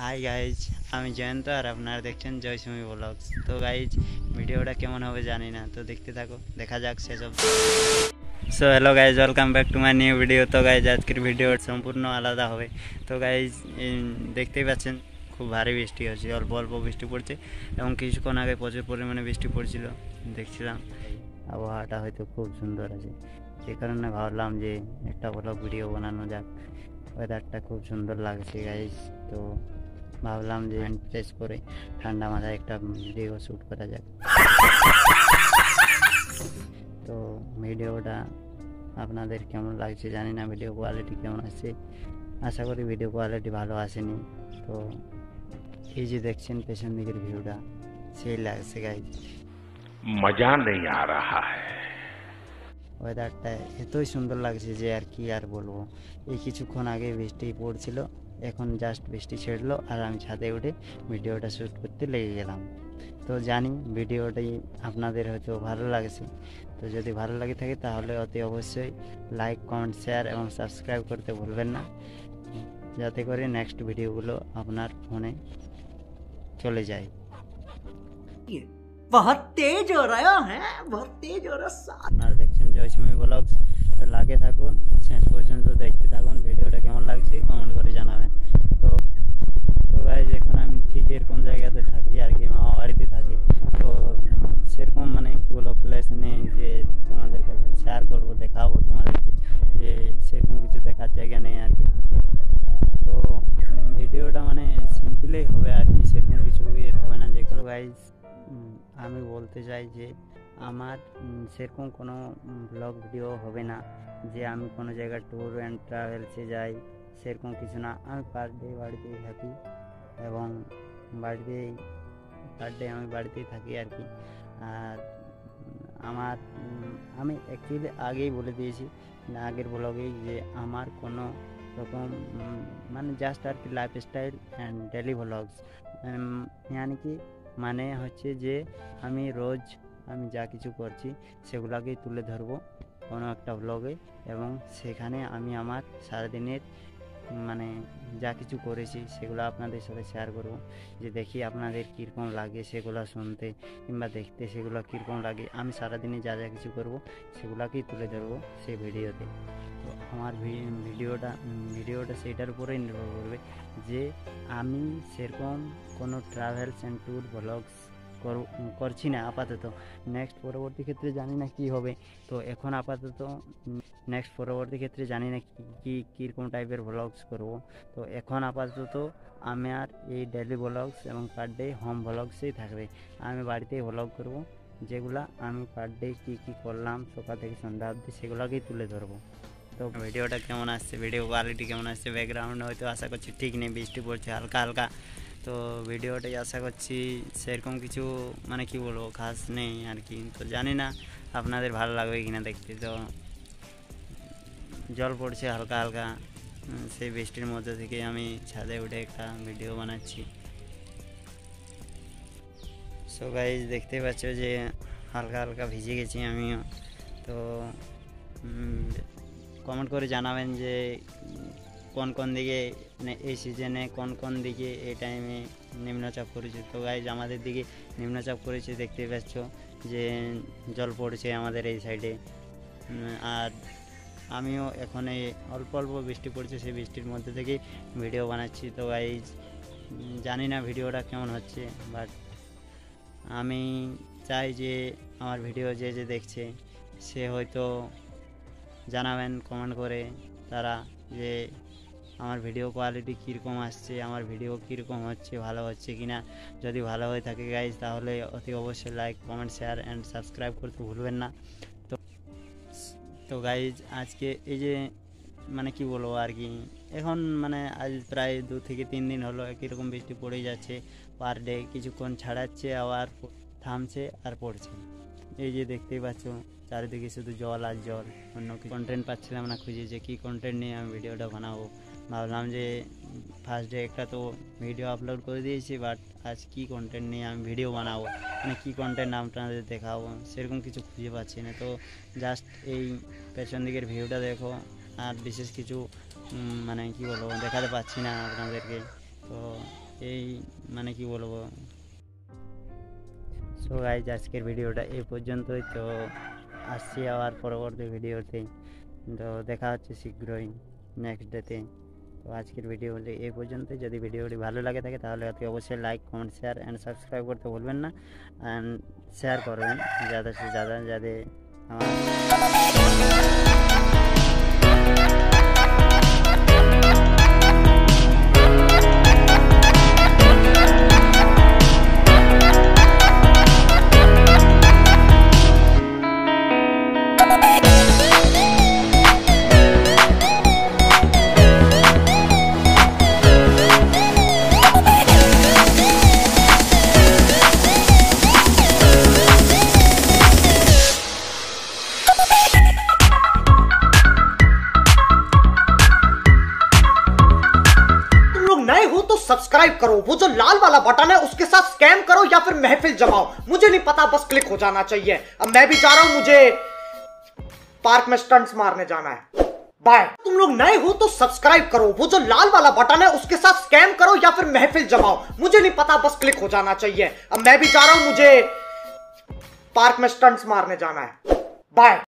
Hi guys आमी जयंत और आपनारा देखें जय सुमी व्लॉग्स। तो गाइज वीडियो केमन होबे जानी ना, तो देखते थाको, देखा जाक शेष अब्दि। So hello guys, welcome back to my new video. तो गाइज आजकेर वीडियो सम्पूर्ण आलादा होबे। तो गाइज देखतेई पाच्छेन खूब भारी बिस्टी होच्छे, अल्प अल्प बिस्टी पड़छे एबं किछुक्षण आगे प्रचुर परिमाणे बिस्टी पड़छिलो। देखछिलाम आबहावाटा होयतो खूब सुंदर आछे, से कारणे भाबलाम जे एकटा ब्लग भिडियो बनानो जाक। वेदारटा खूब सुंदर लागछे गाइज, तो भावलाम जे फ्रेश करे ठंडा माथाय एक भिडियो शूट करा जाए। तो भिडियोटा आपनादेर केमन लागछे जानि ना, भिडियो क्वालिटी केमन आछे, आशा करी भिडियो क्वालिटी भालो आसेनि। तो ये जे देखछेन पेछन दिकेर भिडियोटा सेई लागछे गाइस, मजा नहीं आ रहा है। वेदारटा एतोई सुंदर लागछे जे आर कि आर बोलबो। এই কিছুক্ষণ আগে বৃষ্টি পড়ছিল, এখন জাস্ট বৃষ্টি ছেড়লো আর আমি ছাদে উঠে ভিডিওটা শ্যুট করতে লেগে গেলাম। তো জানি ভিডিওটাই আপনাদের হয়তো ভালো লাগছে, তো যদি ভালো লাগে থাকে তাহলে অতি অবশ্যই লাইক, কমেন্ট, শেয়ার এবং সাবস্ক্রাইব করতে ভুলবেন না, যাতে করে নেক্সট ভিডিওগুলো আপনার ফোনে চলে যায়। बहुत तेज हो रहा है, बहुत तेज हो रहा है। আপনারা দেখছেন জয় সুমি ব্লগস, তো লাগে থাকুন শেষ পর্যন্ত, দেখতে থাকুন ভিডিওটা কেমন লাগছে কমেন্ট করে জানাবেন। তো তো गाइस এখন আমি ঠিক এরকম জায়গাতে থাকি আর কি, মামা বাড়িতে থাকি। তো সেরকম মানে কি বলবো প্লেস নেই যে তোমাদের কাছে শেয়ার করবো, দেখাবো তোমাদেরকে, যে সেরকম কিছু দেখার জায়গা নেই আর কি। তো ভিডিওটা মানে সিম্পলই হবে আর কি, সেরকম কিছু ইয়ে হবে না। যে কোনো गाइस আমি বলতে চাই যে আমার সেরকম কোনো ব্লগ ভিডিও হবে না যে আমি কোনো জায়গায় ট্যুর অ্যান্ড ট্রাভেলসে যাই, সেরকম কিছু না। আমি পার ডে বাড়িতেই থাকি এবং বাড়িতেই পার ডে আমি বাড়িতেই থাকি আর কি। আর আমার আমি অ্যাকচুয়ালি আগেই বলে দিয়েছি আগের ব্লগেই যে আমার কোনো রকম মানে জাস্ট আর কি লাইফস্টাইল অ্যান্ড ডেলি ব্লগস, মানে কি মানে হচ্ছে যে আমি রোজ আমি যা কিছু করছি সেগুলোকেই তুলে ধরবো কোনো একটা ব্লগে, এবং সেখানে আমি আমার সারাদিনের মানে যা কিছু করেছি সেগুলো আপনাদের সাথে শেয়ার করব, যে দেখি আপনাদের কীরকম লাগে সেগুলো শুনতে কিংবা দেখতে, সেগুলো কীরকম লাগে। আমি সারাদিনে যা যা কিছু করব সেগুলোকেই তুলে ধরবো সেই ভিডিওতে। তো আমার ভিডিওটা সেটার উপরেই নির্ভর করবে যে আমি সেরকম কোনো ট্রাভেলস অ্যান্ড ট্যুর ব্লগস করছি না আপাতত। নেক্সট পরবর্তী ক্ষেত্রে জানি না কি হবে, তো এখন আপাতত নেক্সট পরবর্তী ক্ষেত্রে জানি না কি কীরকম টাইপের ব্লগস করব। তো এখন আপাতত আমি আর এই ডেলি ব্লগস এবং পার ডে হোম ব্লগসেই থাকবে। আমি বাড়িতেই ব্লগ করব, যেগুলো আমি পার ডে কী কী করলাম সকাল থেকে সন্ধ্যা অবধি সেগুলোকেই তুলে ধরবো। তো ভিডিওটা কেমন আসছে, ভিডিও কোয়ালিটি কেমন আসছে, ব্যাকগ্রাউন্ড হয়তো আশা করছি ঠিক নেই, বৃষ্টি পড়ছে হালকা হালকা। তো ভিডিওটাই আশা করছি সেরকম কিছু মানে কি বলবো খাস নেই আর কি। তো জানি না আপনাদের ভালো লাগবে কিনা দেখতে। তো জল পড়ছে হালকা হালকা, সেই বৃষ্টির মধ্যে থেকে আমি ছাদে উঠে একটা ভিডিও বানাচ্ছি। সো গাইজ দেখতে পাচ্ছ যে হালকা হালকা ভিজে গেছি আমিও। তো কমেন্ট করে জানাবেন যে কোন কোন দিকে মানে এই সিজনে কোন কোন দিকে এই টাইমে নিম্নচাপ করেছে। তো গাইজ আমাদের দিকে নিম্নচাপ করেছে, দেখতে পাচ্ছ যে জল পড়ছে আমাদের এই সাইডে। আর আমিও এখন এই অল্প অল্প বৃষ্টি পড়ছে, সেই বৃষ্টির মধ্যে থেকে ভিডিও বানাচ্ছি। তো গাইজ জানি না ভিডিওটা কেমন হচ্ছে, বাট আমি চাই যে আমার ভিডিও যে যে দেখছে সে হয়তো জানাবেন কমেন্ট করে তারা যে আমার ভিডিও কোয়ালিটি কীরকম আসছে, আমার ভিডিও কীরকম হচ্ছে, ভালো হচ্ছে কি না। যদি ভালো হয়ে থাকে গাইজ তাহলে অতি অবশ্যই like, comment, share and subscribe করতে ভুলবেন না। তো গাইজ আজকে এই যে মানে কি বলবো আর কি, এখন মানে আজ প্রায় 2 থেকে 3 দিন হলো একইরকম বৃষ্টি পড়েই যাচ্ছে পার ডে। কিছুক্ষণ ছাড়াচ্ছে আবার থামছে আর পড়ছে। এই যে দেখতেই পাচ্ছ চারিদিকে শুধু জল আর জল, অন্য কি কন্টেন্ট পাচ্ছিলাম না খুঁজে যে কী কন্টেন্ট নিয়ে আমি ভিডিওটা বানাবো। ভাবলাম যে ফার্স্ট ডে একটা তো ভিডিও আপলোড করে দিয়েছি, বাট আজ কী কন্টেন্ট নিয়ে আমি ভিডিও বানাবো, মানে কী কন্টেন্ট আপনাদের দেখাবো সেরকম কিছু খুঁজে পাচ্ছি না। তো জাস্ট এই পেছন দিকের ভিউটা দেখো, আর বিশেষ কিছু মানে কি বলবো দেখাতে পাচ্ছি না আপনাদেরকে। তো এই মানে কি বলবো। সো গাইজ আজকের ভিডিওটা এই পর্যন্তই, তো আসছি আবার পরবর্তী ভিডিওতে, তো দেখা হচ্ছে শীঘ্রই নেক্সট ডেতে। তো আজকের ভিডিও হলে এই পর্যন্ত, যদি ভিডিওটি ভালো লাগে থাকে তাহলে আপনি অবশ্যই like comment share and subscribe করতে ভুলবেন না, অ্যান্ড শেয়ার করবেন ज़्यादा से ज़्यादा যাতে আমার सब्सक्राइब करो, वो जो लाल वाला बटन है उसके साथ स्कैम करो या फिर महफिल जमाओ, मुझे नहीं पता, बस क्लिक हो जाना चाहिए। अब मैं भी जा रहा हूं, मुझे पार्क में स्टंट्स मारने जाना है, बाय। तुम लोग नए हो तो सब्सक्राइब करो, वो जो लाल वाला बटन है उसके साथ स्कैम करो या फिर महफिल जमाओ, मुझे नहीं पता, बस क्लिक हो जाना चाहिए। अब मैं भी जा रहा हूं, मुझे पार्क में स्टंट्स मारने जाना है, बाय।